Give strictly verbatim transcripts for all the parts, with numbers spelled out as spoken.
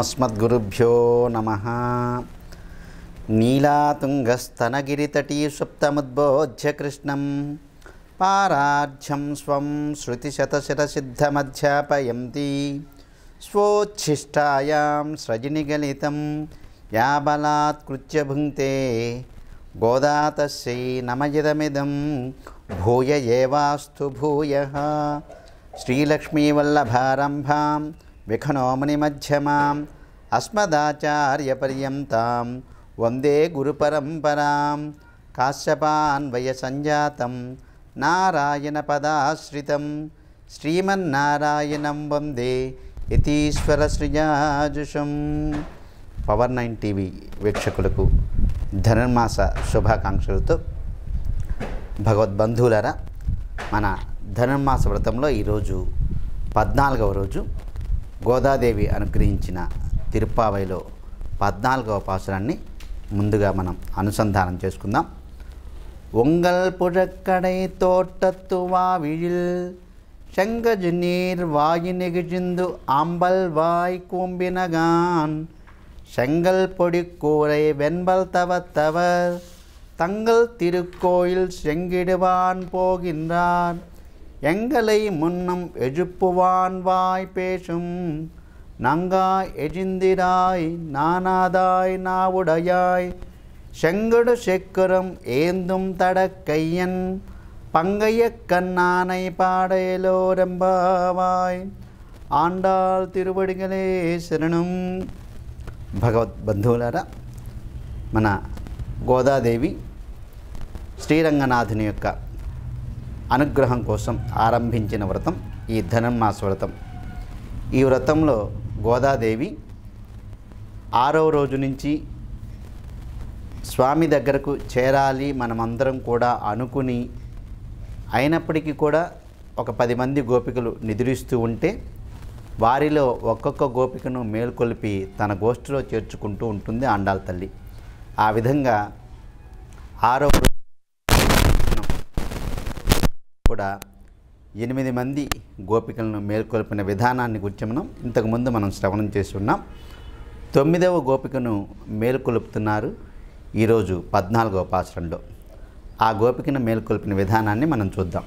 अस्मद्गुरुभ्यो नमः नीलातुङ्गस्तनगिरितटी सुप्तमुद्बोध्य कृष्णं पारार्ध्यं स्वं श्रुतिशतशतसिद्धमध्यापयन्ति स्वोच्छिष्टायां स्रजनिगलितं या बलात्कृत्य भुङ्क्ते गोदातस्यै नमजिदमिदं भूय एवास्तु भूयः श्रीलक्ष्मीवल्लभारम्भां विघ्नोमनिमध्यमाम् अस्मदाचार्यपर्यन्तां वन्दे गुरुपरम्परां काश्यपान्वयसञ्जातं नारायणपदाश्रितं श्रीमन्नारायणं वन्दे यतीश्वरसृजाजुषं పవర్ నైన్ టీవీ వీక్షకులకు ధనుర్మాస శుభాకాంక్షలతో భగవద్బంధువులారా, మన ధనుర్మాస వ్రతంలో ఈరోజు పద్నాలుగవ రోజు గోదాదేవి అనుగ్రహించిన తిరుప్పావైలో పద్నాలుగవ పాసురాన్ని ముందుగా మనం అనుసంధానం చేసుకుందాం. ఒంగల్ పుడక్కడై తోటత్తు వావిల్ శంగజు నీర్ వాయి నెగిజిందు ఆంబల్ వాయ్ కూంబినగాన్ செங்கல் பொடி கூரை வெண்பல் தவத்தவர் தங்கள் திருக்கோயில் செங்கிடுவான் போகின்றார் எங்களை முன்னம் எஜுப்புவான் வாய் பேசும் நங்கா எஜிந்திராய் நானாதாய் நாவுடையாய் செங்கடு செக்குரம் ஏந்தும் தடக்கையன் பங்கைய கண்ணானை பாடையிலோ ரெம்பாவாய் ஆண்டாள் திருவடிகளே சரணம். భగవద్బంధువులారా, మన గోదాదేవి శ్రీరంగనాథుని యొక్క అనుగ్రహం కోసం ఆరంభించిన వ్రతం ఈ ధనుర్మాస వ్రతం. ఈ వ్రతంలో గోదాదేవి ఆరవ రోజు నుంచి స్వామి దగ్గరకు చేరాలి మనమందరం కూడా అనుకుని, అయినప్పటికీ కూడా ఒక పది మంది గోపికలు నిద్రిస్తూ ఉంటే వారిలో ఒక్కొక్క గోపికను మేల్కొల్పి తన గోష్ఠిలో చేర్చుకుంటూ ఉంటుంది ఆండాళ్ తల్లి. ఆ విధంగా ఆరో కూడా ఎనిమిది మంది గోపికలను మేల్కొల్పిన విధానాన్ని గురించి మనం ఇంతకుముందు మనం శ్రవణం చేసి ఉన్నాం. తొమ్మిదవ గోపికను మేల్కొలుపుతున్నారు ఈరోజు పద్నాలుగవ పాశ్రంలో. ఆ గోపికను మేల్కొల్పిన విధానాన్ని మనం చూద్దాం.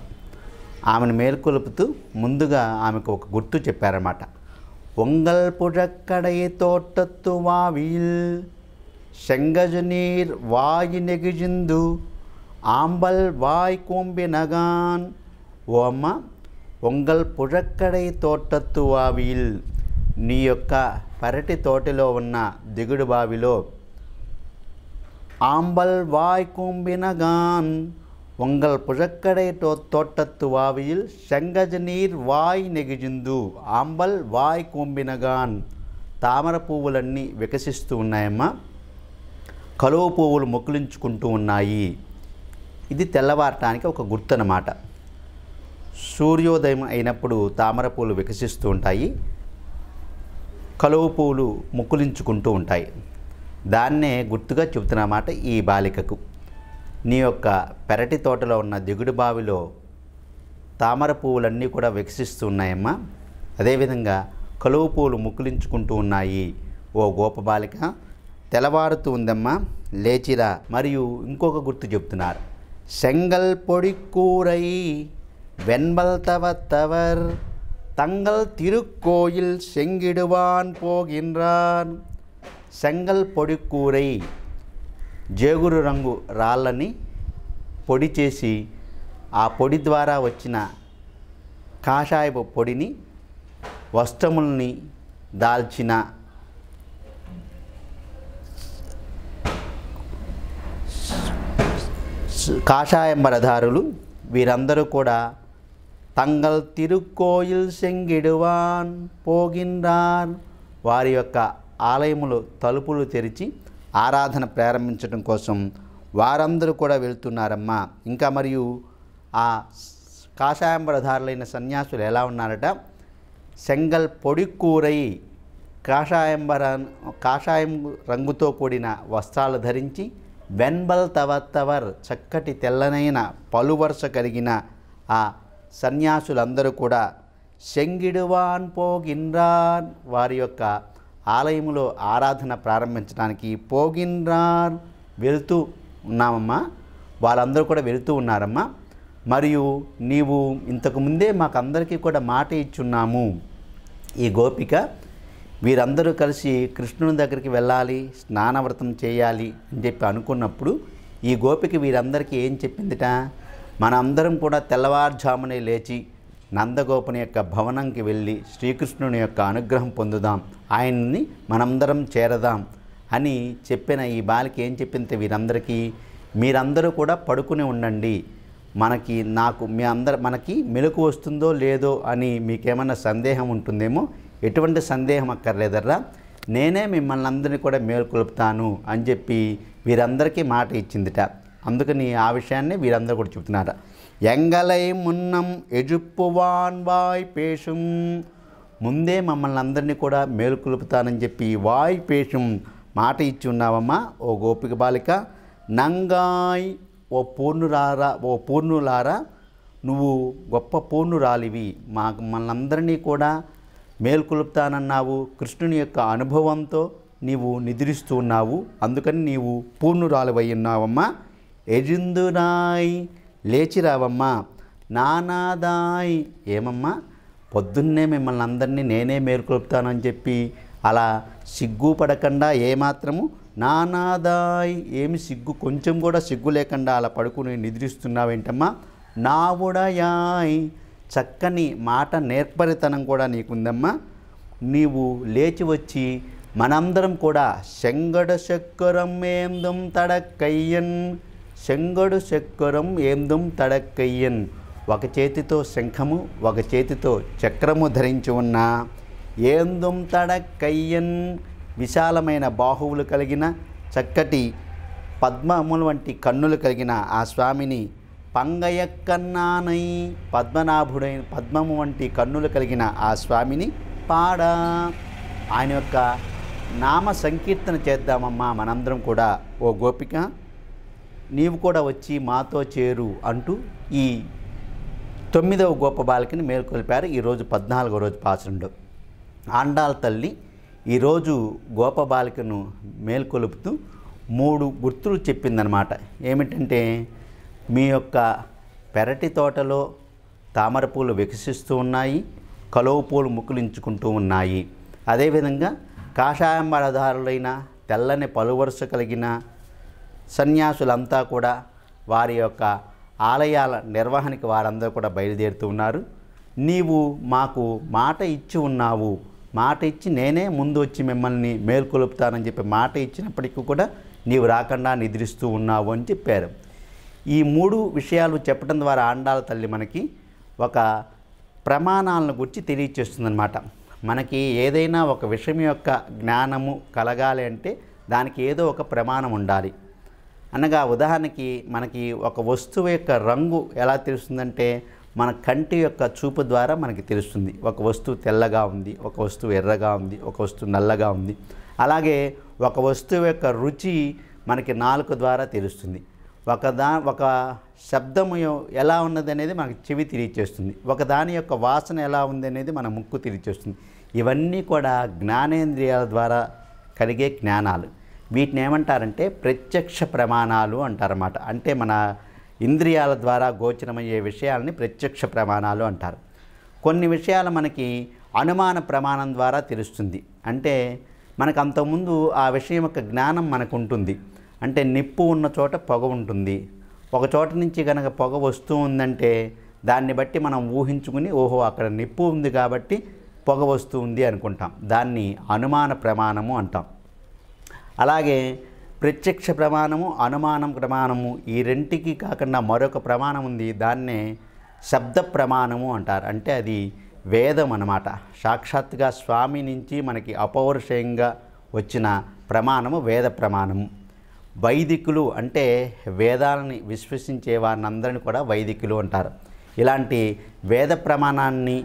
ఆమెను మేల్కొలుపుతూ ముందుగా ఆమెకు ఒక గుర్తు చెప్పారన్నమాట. ఒంగల్ పుడక్కడై తోటత్తు వావిల్ శంగజు నీర్ వాయి నెగిజిందు ఆంబల్ వాయ్ కూంబినగాన్. ఓ అమ్మ, ఒంగల్ పుడక్కడై తోటత్తు వావిల్, నీ యొక్క పెరటి తోటలో ఉన్న దిగుడు బావిలో ఆంబల్ వాయ్ కూంబినగాన్ ఒంగల్ పుడక్కడై తోటత్తు వావిల్ శంగజ నీర్ వాయ్ నెగిజిందు ఆంబల్ వాయ్ కూంబినగాన్. తామర పువ్వులన్నీ వికసిస్తూ ఉన్నాయమ్మా, కలువ పువ్వులు మొక్కులించుకుంటూ ఉన్నాయి. ఇది తెల్లవారటానికి ఒక గుర్తు అన్నమాట. సూర్యోదయం అయినప్పుడు తామర పువ్వులు వికసిస్తూ ఉంటాయి, కలువ పువ్వులు మొక్కులించుకుంటూ ఉంటాయి. దాన్నే గుర్తుగా చెబుతున్నమాట ఈ బాలికకు. నీ యొక్క పెరటి తోటలో ఉన్న దిగుడు బావిలో తామర పువ్వులన్నీ కూడా వికసిస్తూ ఉన్నాయమ్మా, అదేవిధంగా కలువ పువ్వులు ముకులించుకుంటూ ఉన్నాయి. ఓ గోపబాలిక, తెల్లవారుతూ ఉందమ్మా, లేచిరా. మరియు ఇంకొక గుర్తు చెప్తున్నారు. సెంగల్ పొడి కూరై వెన్బల్ తవత్తవర్ తంగల్ తిరుక్కోయిల్ సెంగిడువాన్ పోగిన్రాన్. సెంగల్ పొడి కూరై, జేగురు రంగు రాళ్ళని పొడి చేసి ఆ పొడి ద్వారా వచ్చిన కాషాయపు పొడిని వస్త్రముల్ని దాల్చిన కాషాయంబరధారులు వీరందరూ కూడా తంగల్ తిరుక్కోయిల్ సెంగిడువాన్ పోగిన్రాన్, వారి యొక్క ఆలయములు తలుపులు తెరిచి ఆరాధన ప్రారంభించడం కోసం వారందరూ కూడా వెళ్తున్నారమ్మా. ఇంకా మరియు ఆ కాషాయంబరధారులైన సన్యాసులు ఎలా ఉన్నారట, సెంగల్ పొడి కూరై కాషాయంబర కాషాయం రంగుతో కూడిన వస్త్రాలు ధరించి వెన్బల్ తవత్తవర్ చక్కటి తెల్లనైన పలువరుస కలిగిన ఆ సన్యాసులందరూ కూడా సెంగిడువాన్ పోగిన్రాన్ వారి యొక్క ఆలయములో ఆరాధన ప్రారంభించడానికి పోగిన్రార్ వెళ్తూ ఉన్నామమ్మా. వాళ్ళందరూ కూడా వెళ్తూ ఉన్నారమ్మా. మరియు నీవు ఇంతకుముందే మాకందరికీ కూడా మాట ఇచ్చున్నాము. ఈ గోపిక వీరందరూ కలిసి కృష్ణుని దగ్గరికి వెళ్ళాలి, స్నానవ్రతం చేయాలి అని చెప్పి అనుకున్నప్పుడు ఈ గోపిక వీరందరికీ ఏం చెప్పిందిట? మనందరం కూడా తెల్లవారుజామునే లేచి నందగోపని యొక్క భవనంకి వెళ్ళి శ్రీకృష్ణుని యొక్క అనుగ్రహం పొందుదాం, ఆయన్ని మనందరం చేరదాం అని చెప్పిన ఈ బాలిక ఏం చెప్పింది వీరందరికీ? మీరందరూ కూడా పడుకుని ఉండండి, మనకి నాకు మీ అందరు మనకి మెలకు వస్తుందో లేదో అని మీకేమన్నా సందేహం ఉంటుందేమో, ఎటువంటి సందేహం అక్కర్లేదర్రా, నేనే మిమ్మల్ని అందరినీ కూడా మేలుకొలుపుతాను అని చెప్పి వీరందరికీ మాట ఇచ్చిందిట. అందుకని ఆ విషయాన్ని వీరందరూ కూడా చెబుతున్నారు. ఎంగలై మున్నం ఎజుప్పువాన్ వాయ్ పేషం, ముందే మమ్మల్ని అందరినీ కూడా మేలుకొలుపుతానని చెప్పి వాయ్ పేషం మాట ఇచ్చి ఉన్నావమ్మా ఓ గోపిక బాలిక. నంగాయ్ ఓ పూర్ణురారా ఓ పూర్ణులారా, నువ్వు గొప్ప పూర్ణురాలివి, మా మనందరినీ కూడా మేల్కొలుపుతానన్నావు, కృష్ణుని యొక్క అనుభవంతో నీవు నిద్రిస్తూ ఉన్నావు, అందుకని నీవు పూర్ణురాలివై ఉన్నావమ్మా. ఎజిందురాయ్ లేచిరావమ్మా. నానాదాయ్ ఏమమ్మా, పొద్దున్నే మిమ్మల్ని అందరినీ నేనే మేల్కొలుపుతానని చెప్పి అలా సిగ్గుపడకుండా ఏమాత్రము నానాదాయ్ ఏమి సిగ్గు కొంచెం కూడా సిగ్గు లేకుండా అలా పడుకుని నిద్రిస్తున్నావేంటమ్మా. నావుడయాయ్ చక్కని మాట నేర్పరితనం కూడా నీకుందమ్మా, నీవు లేచి వచ్చి మనందరం కూడా శంగడు చక్కరం ఏందం తడక్కయ్యన్, శంగడు చక్కరం ఏందం తడక్కయ్యన్, ఒక చేతితో శంఖము ఒక చేతితో చక్రము ధరించి ఉన్న ఏందం తడక్కయ్యన్ విశాలమైన బాహువులు కలిగిన చక్కటి పద్మముల వంటి కన్నులు కలిగిన ఆ స్వామిని, పంగయక్కన్నానై పద్మనాభుడైన పద్మము వంటి కన్నులు కలిగిన ఆ స్వామిని పాడా, ఆయన యొక్క నామ సంకీర్తన చేద్దామమ్మా మనందరం కూడా, ఓ గోపిక నీవు కూడా వచ్చి మాతో చేరు అంటూ ఈ తొమ్మిదవ గోప బాలికని మేల్కొల్పారు ఈరోజు పద్నాలుగో రోజు పాసండు. ఆండాల తల్లి ఈరోజు గోప బాలికను మేల్కొలుపుతూ మూడు గుర్తులు చెప్పిందనమాట. ఏమిటంటే, మీ యొక్క పెరటి తోటలో తామర పూలు వికసిస్తూ ఉన్నాయి, కలువ పూలు ముకులించుకుంటూ ఉన్నాయి, అదేవిధంగా కాషాయంబరధారులైన తెల్లని పలువరుస కలిగిన సన్యాసులంతా కూడా వారి యొక్క ఆలయాల నిర్వహణకి వారందరూ కూడా బయలుదేరుతూ ఉన్నారు. నీవు మాకు మాట ఇచ్చి ఉన్నావు, మాట ఇచ్చి నేనే ముందు వచ్చి మిమ్మల్ని మేల్కొలుపుతానని చెప్పి మాట ఇచ్చినప్పటికీ కూడా నీవు రాకుండా నిద్రిస్తూ ఉన్నావు అని చెప్పారు. ఈ మూడు విషయాలు చెప్పడం ద్వారా ఆండాల తల్లి మనకి ఒక ప్రమాణాలను గురించి తెలియచేస్తుందన్నమాట. మనకి ఏదైనా ఒక విషయం యొక్క జ్ఞానము కలగాలి అంటే దానికి ఏదో ఒక ప్రమాణం ఉండాలి. అనగా ఉదాహరణకి మనకి ఒక వస్తువు యొక్క రంగు ఎలా తెలుస్తుందంటే మన కంటి యొక్క చూపు ద్వారా మనకి తెలుస్తుంది. ఒక వస్తువు తెల్లగా ఉంది, ఒక వస్తువు ఎర్రగా ఉంది, ఒక వస్తువు నల్లగా ఉంది. అలాగే ఒక వస్తువు యొక్క రుచి మనకి నాలుక ద్వారా తెలుస్తుంది. ఒక దా ఒక శబ్దము ఎలా ఉన్నది అనేది మనకు చెవి తెలియచేస్తుంది. ఒక దాని యొక్క వాసన ఎలా ఉంది అనేది మన ముక్కు తెలియచేస్తుంది. ఇవన్నీ కూడా జ్ఞానేంద్రియాల ద్వారా కలిగే జ్ఞానాలు. వీటిని ఏమంటారంటే ప్రత్యక్ష ప్రమాణాలు అంటారన్నమాట. అంటే మన ఇంద్రియాల ద్వారా గోచరమయ్యే విషయాలని ప్రత్యక్ష ప్రమాణాలు అంటారు. కొన్ని విషయాలు మనకి అనుమాన ప్రమాణం ద్వారా తెలుస్తుంది. అంటే మనకు అంతకుముందు ఆ విషయం యొక్క జ్ఞానం మనకు ఉంటుంది. అంటే నిప్పు ఉన్న చోట పొగ ఉంటుంది, ఒక చోట నుంచి కనుక పొగ వస్తూ ఉందంటే దాన్ని బట్టి మనం ఊహించుకుని ఓహో అక్కడ నిప్పు ఉంది కాబట్టి పొగ వస్తూ ఉంది అనుకుంటాం. దాన్ని అనుమాన ప్రమాణము అంటాం. అలాగే ప్రత్యక్ష ప్రమాణము అనుమానం ప్రమాణము ఈ రెంటికి కాకుండా మరొక ప్రమాణం ఉంది, దాన్నే శబ్ద ప్రమాణము అంటారు. అంటే అది వేదం అన్నమాట. సాక్షాత్తుగా స్వామి నుంచి మనకి అపౌరుషేయంగా వచ్చిన ప్రమాణము వేద ప్రమాణము. వైదికులు అంటే వేదాలని విశ్వసించే వారిని అందరినీ కూడా వైదికులు అంటారు. ఇలాంటి వేద ప్రమాణాన్ని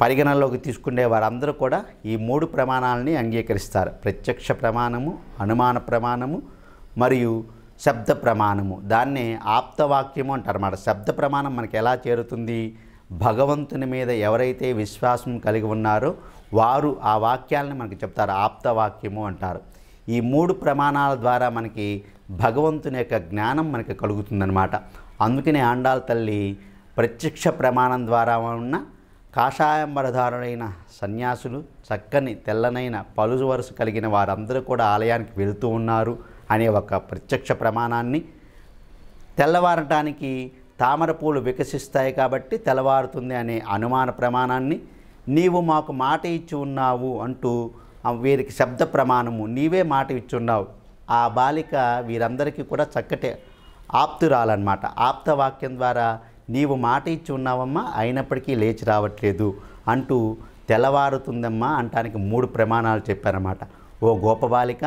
పరిగణనలోకి తీసుకునే వారందరూ కూడా ఈ మూడు ప్రమాణాలని అంగీకరిస్తారు. ప్రత్యక్ష ప్రమాణము, అనుమాన ప్రమాణము, మరియు శబ్ద ప్రమాణము. దాన్నే ఆప్తవాక్యము అంటారు అన్నమాట. శబ్ద ప్రమాణం మనకి ఎలా చేరుతుంది? భగవంతుని మీద ఎవరైతే విశ్వాసం కలిగి ఉన్నారో వారు ఆ వాక్యాలను మనకి చెప్తారు. ఆప్తవాక్యము అంటారు. ఈ మూడు ప్రమాణాల ద్వారా మనకి భగవంతుని యొక్క జ్ఞానం మనకి కలుగుతుందన్నమాట. అందుకనే ఆండాళ్ తల్లి ప్రత్యక్ష ప్రమాణం ద్వారా ఉన్న కాషాయంబరధారులైన సన్యాసులు, చక్కని తెల్లనైన పలుసు వరుస కలిగిన వారందరూ కూడా ఆలయానికి వెళుతూ ఉన్నారు అనే ఒక ప్రత్యక్ష ప్రమాణాన్ని, తెల్లవారటానికి తామర పూలు వికసిస్తాయి కాబట్టి తెల్లవారుతుంది అనే అనుమాన ప్రమాణాన్ని, నీవు మాకు మాట ఇచ్చి ఉన్నావు అంటూ వీరికి శబ్ద ప్రమాణము, నీవే మాట ఇచ్చి ఉన్నావు. ఆ బాలిక వీరందరికీ కూడా చక్కటి ఆప్తురాలన్నమాట. ఆప్తవాక్యం ద్వారా నీవు మాట ఇచ్చి ఉన్నావమ్మా, అయినప్పటికీ లేచి రావట్లేదు అంటూ తెల్లవారుతుందమ్మా అంటానికి మూడు ప్రమాణాలు చెప్పారన్నమాట. ఓ గోపబాలిక,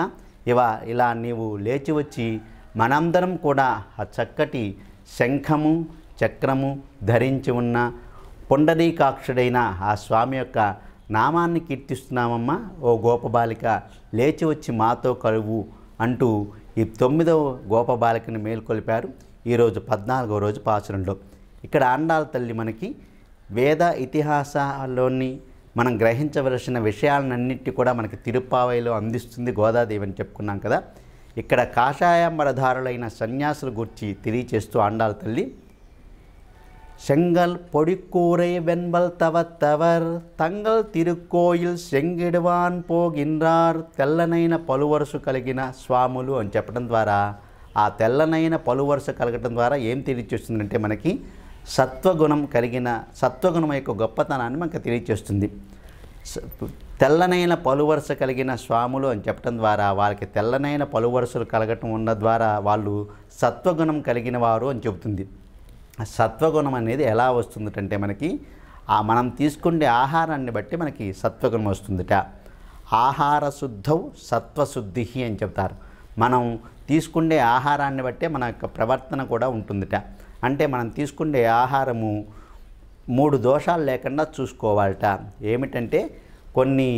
ఇవ ఇలా నీవు లేచి వచ్చి మనందరం కూడా ఆ చక్కటి శంఖము చక్రము ధరించి ఉన్న పుండరీకాక్షుడైన ఆ స్వామి యొక్క నామాన్ని కీర్తిస్తున్నామమ్మా, ఓ గోపబాలిక లేచి వచ్చి మాతో కలువు అంటూ ఈ తొమ్మిదవ గోపబాలికని మేల్కొలిపారు ఈరోజు పద్నాలుగో రోజు పాసురంలో. ఇక్కడ ఆండాళ్ తల్లి మనకి వేద ఇతిహాసాల్లోని మనం గ్రహించవలసిన విషయాలన్నింటినీ కూడా మనకి తిరుప్పావైలో అందిస్తుంది గోదాదేవి అని చెప్పుకున్నాం కదా. ఇక్కడ కాషాయంబరధారులైన సన్యాసుల గురించి తెలియచేస్తూ ఆండాళ్ తల్లి, செங்கல் பொடிக்கூரை வெண்பல் தவத்தவர் தங்கள் திருக்கோயில் செங்கிடுவான் போகின்றார் తెల్లనైన పలువరుసు కలిగిన స్వాములు అని చెప్పడం ద్వారా, ఆ తెల్లనైన పలువరుసు కలగడం ద్వారా ఏం తెలియచేస్తుందంటే మనకి సత్వగుణం కలిగిన, సత్వగుణం యొక్క గొప్పతనాన్ని మనకు తెలియచేస్తుంది. తెల్లనైన పలువరుస కలిగిన స్వాములు అని చెప్పడం ద్వారా వాళ్ళకి తెల్లనైన పలువరుసలు కలగటం ఉన్న ద్వారా వాళ్ళు సత్వగుణం కలిగిన వారు అని చెబుతుంది. సత్వగుణం అనేది ఎలా వస్తుందంటే మనకి ఆ మనం తీసుకునే ఆహారాన్ని బట్టి మనకి సత్వగుణం వస్తుందిట. ఆహార శుద్ధౌ సత్వశుద్ధి అని చెప్తారు. మనం తీసుకునే ఆహారాన్ని బట్టే మన యొక్క ప్రవర్తన కూడా ఉంటుందిట. అంటే మనం తీసుకునే ఆహారము మూడు దోషాలు లేకుండా చూసుకోవాలట. ఏమిటంటే కొన్ని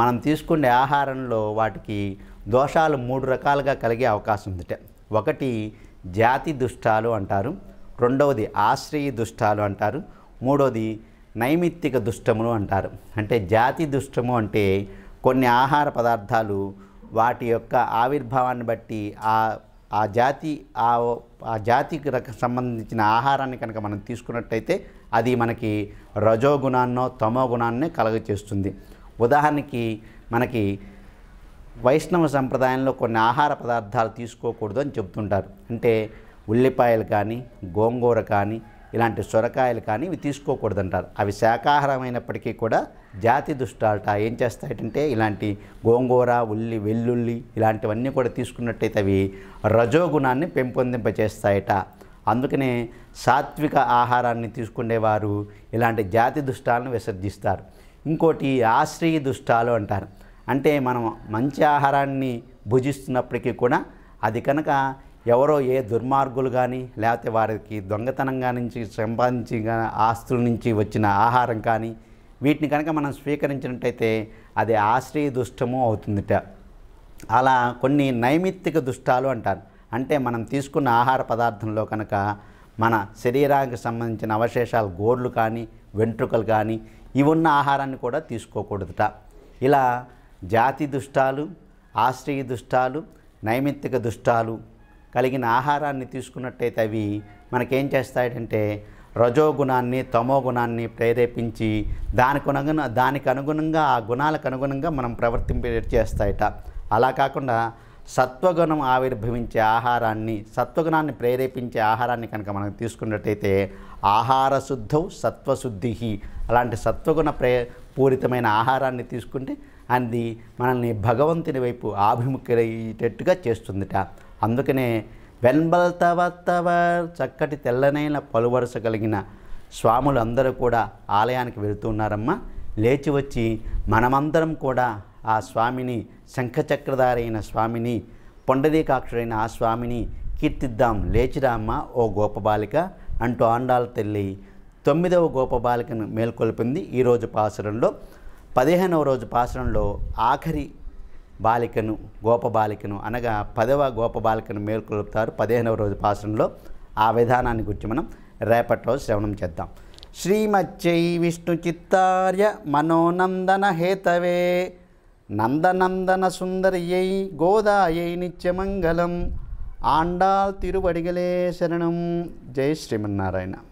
మనం తీసుకునే ఆహారంలో వాటికి దోషాలు మూడు రకాలుగా కలిగే అవకాశం ఉందిట. ఒకటి జాతి దుష్టాలు అంటారు, రెండవది ఆశ్రయ దుష్టాలు అంటారు, మూడవది నైమిత్తిక దుష్టములు అంటారు. అంటే జాతి దుష్టము అంటే కొన్ని ఆహార పదార్థాలు వాటి యొక్క ఆవిర్భావాన్ని బట్టి ఆ ఆ జాతి ఆ ఆ జాతికి రక సంబంధించిన ఆహారాన్ని కనుక మనం తీసుకున్నట్టయితే అది మనకి రజోగుణాన్నో తమో గుణాన్నే కలగచేస్తుంది. ఉదాహరణకి మనకి వైష్ణవ సంప్రదాయంలో కొన్ని ఆహార పదార్థాలు తీసుకోకూడదు అని చెబుతుంటారు. అంటే ఉల్లిపాయలు కానీ, గోంగూర కానీ, ఇలాంటి సొరకాయలు కానీ ఇవి తీసుకోకూడదంటారు. అవి శాకాహారమైనప్పటికీ కూడా జాతి దుష్టాలట ఏం చేస్తాయంటే ఇలాంటి గోంగూర, ఉల్లి, వెల్లుల్లి ఇలాంటివన్నీ కూడా తీసుకున్నట్టయితే అవి రజోగుణాన్ని పెంపొందింపచేస్తాయట. అందుకనే సాత్విక ఆహారాన్ని తీసుకునేవారు ఇలాంటి జాతి దుష్టాలను విసర్జిస్తారు. ఇంకోటి ఆశ్రయ దుష్టాలు అంటారు. అంటే మనం మంచి ఆహారాన్ని భుజిస్తున్నప్పటికీ కూడా అది కనుక ఎవరో ఏ దుర్మార్గులు కానీ, లేకపోతే వారికి దొంగతనంగా నుంచి సంపాదించిన ఆస్తుల నుంచి వచ్చిన ఆహారం కానీ వీటిని కనుక మనం స్వీకరించినట్టయితే అది ఆశ్రయ దుష్టము అవుతుందిట. అలా కొన్ని నైమిత్తిక దుష్టాలు అంటారు. అంటే మనం తీసుకున్న ఆహార పదార్థంలో కనుక మన శరీరానికి సంబంధించిన అవశేషాలు, గోర్లు కానీ, వెంట్రుకలు కానీ ఇవి ఉన్న ఆహారాన్ని కూడా తీసుకోకూడదుట. ఇలా జాతి దుష్టాలు, ఆశ్రయ దుష్టాలు, నైమిత్తిక దుష్టాలు కలిగిన ఆహారాన్ని తీసుకున్నట్టయితే అవి మనకేం చేస్తాయంటే రజోగుణాన్ని, తమో గుణాన్ని ప్రేరేపించి దానికి అనుగుణ దానికి అనుగుణంగా ఆ గుణాలకు అనుగుణంగా మనం ప్రవర్తింప చేస్తాయట. అలా కాకుండా సత్వగుణం ఆవిర్భవించే ఆహారాన్ని, సత్వగుణాన్ని ప్రేరేపించే ఆహారాన్ని కనుక మనం తీసుకున్నట్టయితే ఆహార శుద్ధౌ సత్వశుద్ధి, అలాంటి సత్వగుణ ప్రే పూరితమైన ఆహారాన్ని తీసుకుంటే అది మనల్ని భగవంతుని వైపు ఆభిముఖులయ్యేటట్టుగా చేస్తుందిట. అందుకనే వెన్బల్ తవత్తవర్ చక్కటి తెల్లనైన పలువరుస కలిగిన స్వాములు అందరూ కూడా ఆలయానికి వెళుతున్నారమ్మా, లేచి వచ్చి మనమందరం కూడా ఆ స్వామిని, శంఖచక్రధారైన స్వామిని, పొండరీకాక్షుడైన ఆ స్వామిని కీర్తిద్దాం, లేచిరామ్మా ఓ గోపబాలిక అంటూ ఆండాళ్ తల్లి తొమ్మిదవ గోపబాలికను మేల్కొల్పింది ఈరోజు పాసురంలో. పదిహేనవ రోజు పాసురంలో ఆఖరి బాలికను, గోపబాలికను అనగా పదవ గోపబాలికను మేల్కొలుపుతారు పదిహేనవ రోజు పాసురంలో. ఆ విధానాన్ని గురించి మనం రేపటి రోజు శ్రవణం చేద్దాం. Srimachai Vishnu Chittarya Manonandana Hetave Nandanandana Sundariyai Godayai Nityamangalam Andal Tiruvadigalai Saranam Jai Srimannarayana.